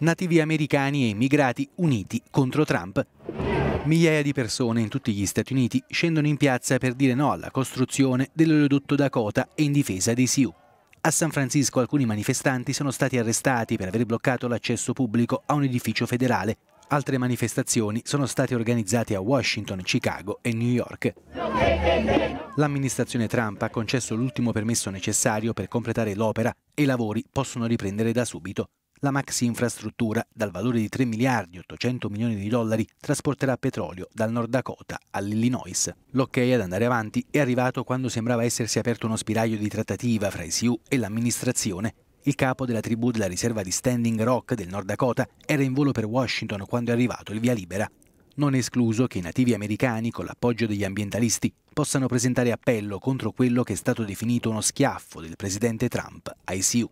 nativi americani e immigrati uniti contro Trump. Migliaia di persone in tutti gli Stati Uniti scendono in piazza per dire no alla costruzione dell'oleodotto Dakota e in difesa dei Sioux. A San Francisco alcuni manifestanti sono stati arrestati per aver bloccato l'accesso pubblico a un edificio federale. Altre manifestazioni sono state organizzate a Washington, Chicago e New York. L'amministrazione Trump ha concesso l'ultimo permesso necessario per completare l'opera e i lavori possono riprendere da subito. La maxi infrastruttura, dal valore di $3,800 milioni, trasporterà petrolio dal Nord Dakota all'Illinois. L'ok ad andare avanti è arrivato quando sembrava essersi aperto uno spiraglio di trattativa fra i Sioux e l'amministrazione. Il capo della tribù della riserva di Standing Rock del Nord Dakota era in volo per Washington quando è arrivato il via libera. Non è escluso che i nativi americani, con l'appoggio degli ambientalisti, possano presentare appello contro quello che è stato definito uno schiaffo del presidente Trump ai Sioux.